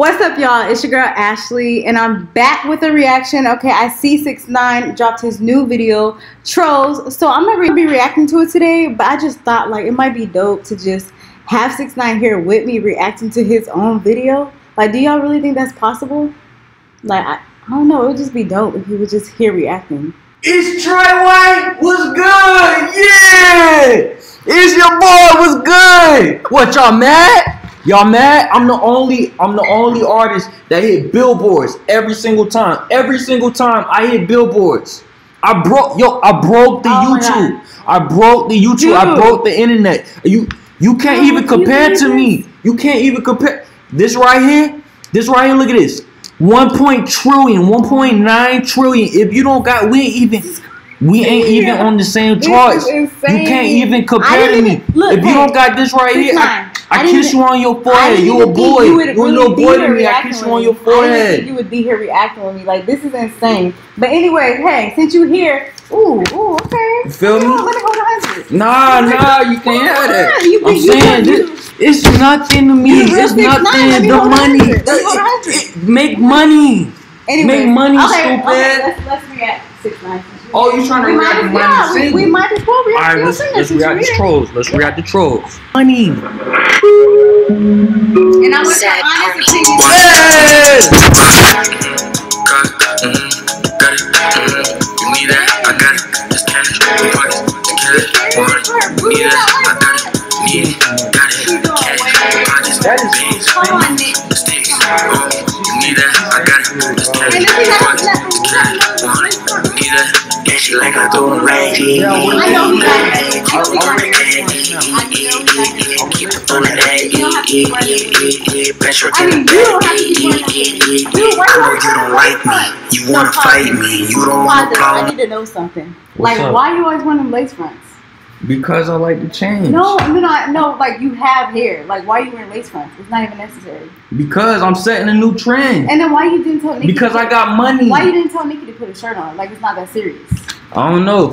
What's up, y'all? It's your girl Ashley, and I'm back with a reaction. Okay, I see 6ix9ine dropped his new video, Trollz. So I'm not gonna be reacting to it today, but I just thought like it might be dope to just have 6ix9ine here with me reacting to his own video. Like, do y'all really think that's possible? Like, I don't know. It would just be dope if he was just here reacting. It's Troy White. What's good? Yeah. It's your boy. What's good? What, y'all mad? Y'all mad? I'm the only artist that hit billboards every single time. Every single time I hit billboards. I broke the YouTube. I broke the YouTube. Dude. I broke the internet. You can't even compare to me. You can't even compare. This right here, look at this. 1.9 trillion. If you don't got, we ain't even on the same charts. You can't even compare to me. Look, if you don't got this right here, I kiss you on your forehead. You a boy. You a little boy to me. I kiss you on your forehead. I didn't think you would be here reacting with me. Like, this is insane. But anyway, hey, since you here, ooh, okay. You feel me? Let it go to 100. Nah, you can't have that. I'm saying this. It's nothing to me. It's nothing. The money. Make money. Make money, stupid. Let's react to 6ix9ine. Oh, you trying to react to money? Yeah, we might as well react. All right, let's react to Trollz. Let's react to Trollz. Money. And I was that honest opinion. Like I do a lady. I know you got it. Keep it on the egg. I mean, you don't have to keep on the egg. I know you don't like me. You want to fight me. You don't want to problem. I need to know something. Like, why you always want them lace fronts? Because I like to change. No, like you have hair. Like, why are you wearing lace fronts? It's not even necessary. Because I'm setting a new trend. And then why you didn't tell Nicki? Because I got money. Why you didn't tell Nicki to put a shirt on? Like, it's not that serious. I don't know.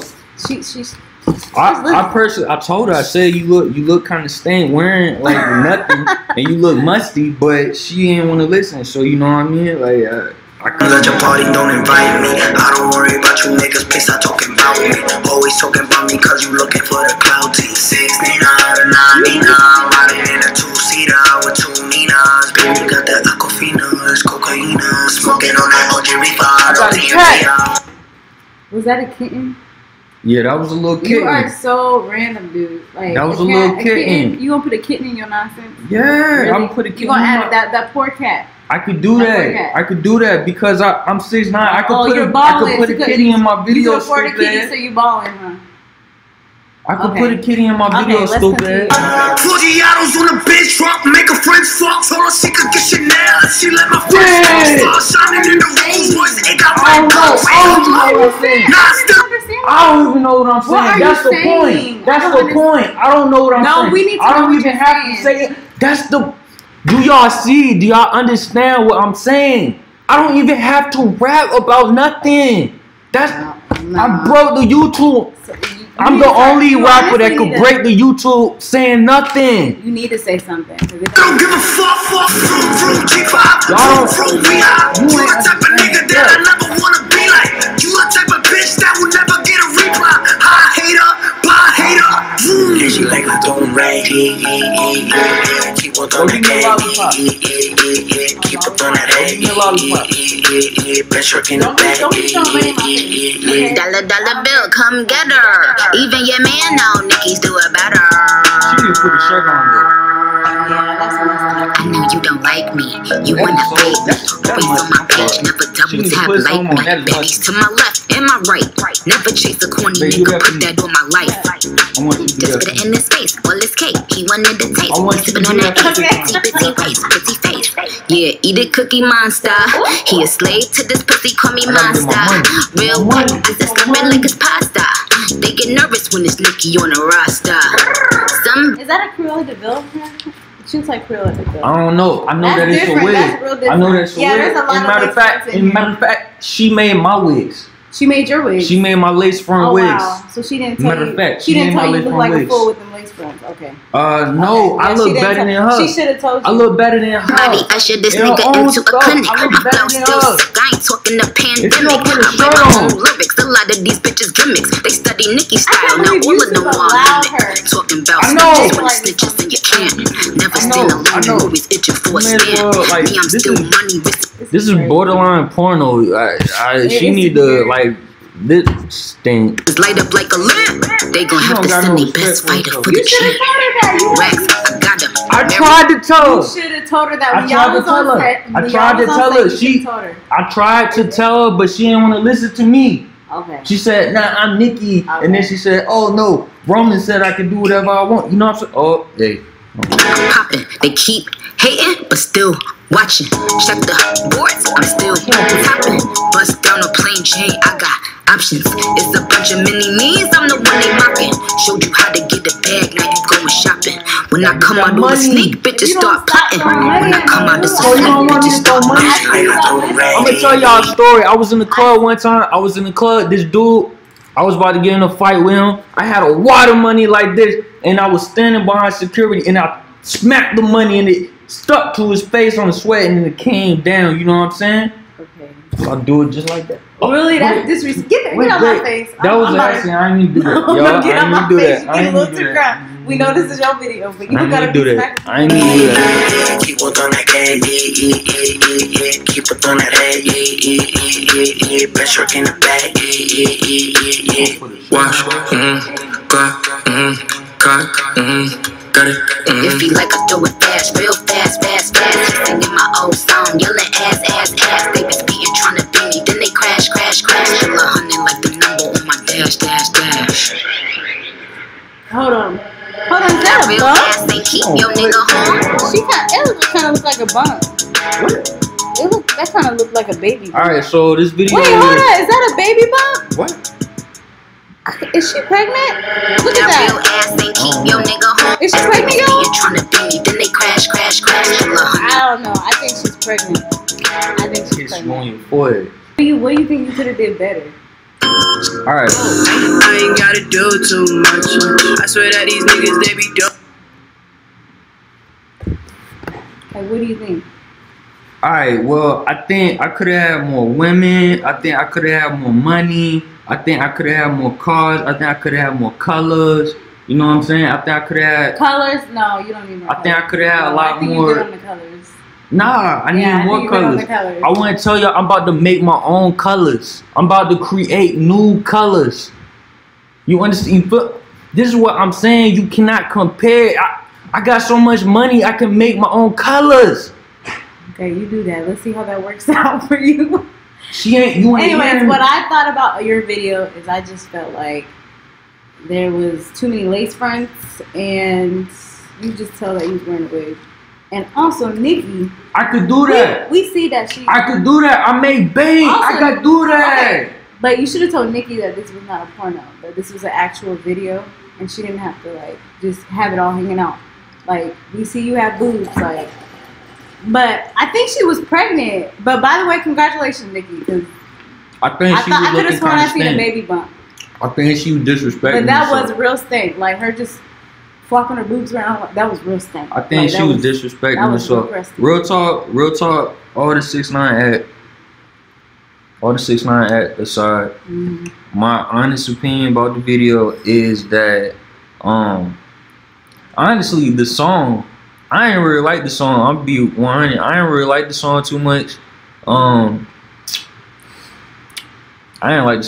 I personally, I told her, I said you look kind of stained, wearing like nothing, and you look musty. But she ain't want to listen. So you know what I mean? Like. You at your party, don't invite me. I don't worry about you niggas, please stop talking about me. Always talking about me cause you looking for the clout team. 6ix9ine to 9ine, riding in a two-seater with two Ninas. Baby got that aquafina, it's cocaine. Smoking on that OG Reefer. Was that a kitten? Yeah, that was a little kitten. You are so random, dude. Like, that was a little kitten. You gonna put a kitten in your nonsense? Yeah, really? I'm gonna put a kitten. You gonna add that poor cat? I could do that. I could do that because I'm 6'9". I could put a kitty in my videos. You could afford a kitty, so you balling, huh? I could put a kitty in my videos, stupid. Cordiados on the bench truck, make a French fox. All she could get Chanel. She let my French fox start shining in the Rolls Royce. It got my gold. I don't even know what I'm saying. That's the point. That's the point. I don't know what I'm saying. No, we need to know what I don't even have to say it. That's the. Do y'all see? Do y'all understand what I'm saying? I don't even have to rap about nothing. That's I broke the YouTube. So I'm the only rapper that could break the YouTube saying nothing. You need to say something. Don't give a fuck. You the type of nigga that I never wanna be like. You the type of bitch that will never get a reply. High hater, bye hater. She like I don't rap. Don't give me a lollipop. Dollar bill, come get her. Even your man now, Nicki's do it better. She didn't put a shirt on there. I know you don't like me. You wanna fight me. Always on my page, never double tap like me. Babies to my left and my right. Never chase a corny nigga, put that on my life. Just put it in his face. Well, it's cake. He wanted the taste. Sipping on that cake. Pretty face. Yeah, eat a cookie monster. He a slave to this pussy, call me monster. Real quick, this is slipping like it's pasta. They get nervous when it's Nicki on a roster. Is that a Crew de Vil? She looks like Crew de Vil. I don't know. I know that's that it's a wig. I know that's a wig. Yeah, there's a lot of wigs. Matter of fact, she made my wigs. She made your wigs. She made my lace front wigs. Wow. So she didn't tell you. Matter of fact, she didn't tell you look like a fool with them lace fronts. Okay. No, I look better than her. She should have told you. I look better than her. Mommy, I should this nigga into a clinic. I look better than her. I ain't talking the pandemic. I write my own lyrics. A lot of these bitches gimmicks. They study Nicki style. Now all of them are lyrics. Talking about snitches and you can't. Never seen a loner who is itching for a span. Me, I'm still money with. This is borderline porno. She need to like this thing. It's light up like a lamp. They gonna have to send the best fighter for the champ. I tried to tell her. You should have told her that when y'all was on set. I tried to tell her. I tried to tell her, but she didn't want to listen to me. Okay. She said, "Nah, I'm Nicki," and then she said, "Oh no, Roman said I can do whatever I want." You know what I'm saying? Oh, hey. Popping. They keep hating, but still. Watching, check the boards, I'm still tapping. Bust down a plain chain, I got options. It's a bunch of mini-me's, I'm the one they mocking. Showed you how to get the bag, now you going shopping. When I come out on the sneak, bitches start plotting. When I come out the sneak, bitches start plotting. I'm gonna tell y'all a story. I was in the club one time, this dude, I was about to get in a fight with him. I had a wad of money like this, and I was standing behind security, and I smacked the money in it. Stuck to his face on the sweat and it came down, you know what I'm saying? Okay. So I'll do it just like that. Oh, really? That's disrespectful. Get out my face. That was an accident. I didn't even do that. Yo, get out my face. You get a little too crap. We know this is your video, but you gotta do that. I ain't gonna do that. Keep it on that head, keep it on that head, pressure in the back, wash, got it. It feel like I do it fast, real fast. Singing my old song, yelling ass. They be speeding, trying to beat me, then they crash. Still 100 like the number on my dash. Hold on, is that a bump? They keep your nigga home. It kind of looked like a bump. That kind of looked like a baby bump. All right, so this video. Wait, hold on, is that a baby bump? What? Is she pregnant? Look at that. Is she pregnant, yo? I don't know. I think she's pregnant. What do you think you could have did better? All right. I ain't got to do too much. I swear that these niggas, they be dumb. Like, what do you think? All right. Well, I think I could have had more women. I think I could have had more money. I think I could have had more cars. I think I could have had more colors. You know what I'm saying? I think I could have had colors. No, you don't need more colors. I think I could have had a lot more. On the colors. Nah, I need more colors. I want to tell y'all, I'm about to make my own colors. I'm about to create new colors. You understand? This is what I'm saying. You cannot compare. I got so much money. I can make my own colors. Okay, you do that. Let's see how that works out for you. Anyways, what I thought about your video is I just felt like there was too many lace fronts, and you just tell that you was wearing a wig. And also, Nicki. I could do that. We see that she. I could do that. I made bank. I could do that. Okay. But you should have told Nicki that this was not a porno, that this was an actual video, and she didn't have to like just have it all hanging out. Like we see you have boobs, like. But I think she was pregnant. But by the way, congratulations, Nicki. Because I could have sworn I seen a baby bump. I think she was disrespecting. But that was real stink. Like her just flopping her boobs around. That was real stink. I think she was disrespecting herself. Real talk. All the 6ix9ine act. Aside, my honest opinion about the video is that, honestly, the song. I ain't really like the song. I'm be 100. I ain't really like the song too much. You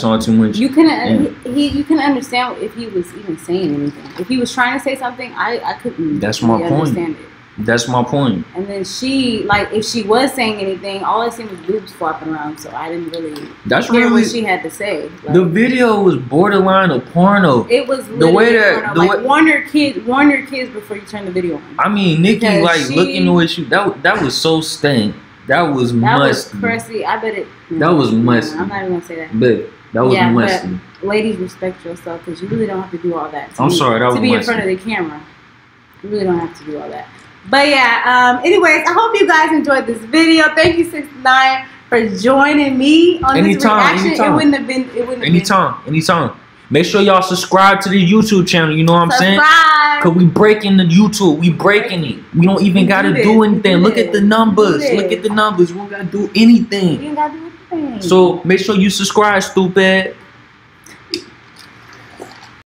couldn't. You couldn't understand if he was even saying anything. If he was trying to say something, I couldn't. That's my point. Understand it. That's my point. And then she, like, if she was saying anything, all I seen was boobs flopping around. So I didn't really. That's hear really what she had to say. Like, the video was borderline a porno. It was the way that the like, warn your kids before you turn the video on. I mean, Nicki, because like looking the way she that was so stank. That was musty. That was crusty. I bet it. That was musty. I'm not even gonna say that. But that was musty. Ladies, respect yourself because you really don't have to do all that. I'm sorry, that was musty. To be in front of the camera, you really don't have to do all that. But yeah, anyways, I hope you guys enjoyed this video. Thank you, 6ix9ine, for joining me on this reaction. It wouldn't have been. Anytime. Make sure y'all subscribe to the YouTube channel. You know what I'm saying? Cause we breaking the YouTube. We breaking it. We don't even gotta do anything. Look at the numbers. Look at the numbers. We don't gotta do anything. So make sure you subscribe, stupid.